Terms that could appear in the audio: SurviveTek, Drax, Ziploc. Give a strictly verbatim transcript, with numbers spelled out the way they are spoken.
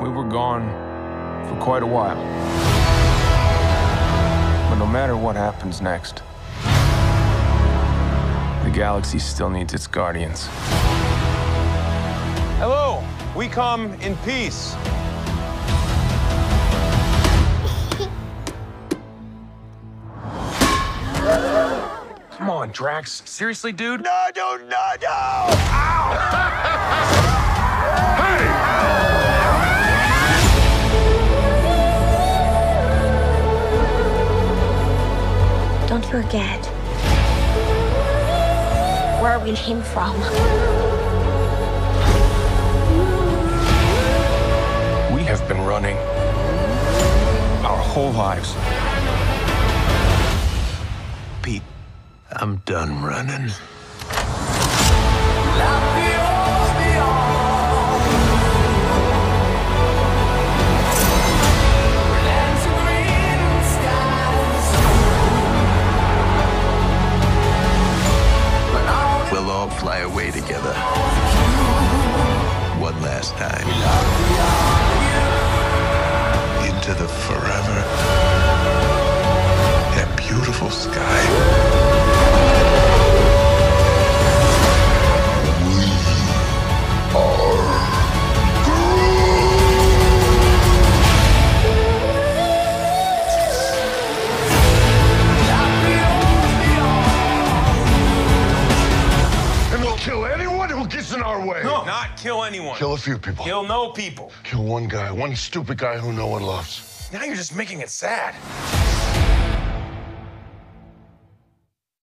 We were gone for quite a while. But no matter what happens next, the galaxy still needs its guardians. Hello, we come in peace. Come on, Drax. Seriously, dude? No, dude, no, no! Ow! Hey! Don't forget where we came from. We have been running our whole lives. Pete, I'm done running. We'll all fly away together. One last time. Into the forever. That beautiful sky. Kill anyone who gets in our way. No, not kill anyone. Kill a few people. Kill no people. Kill one guy, one stupid guy who no one loves. Now you're just making it sad.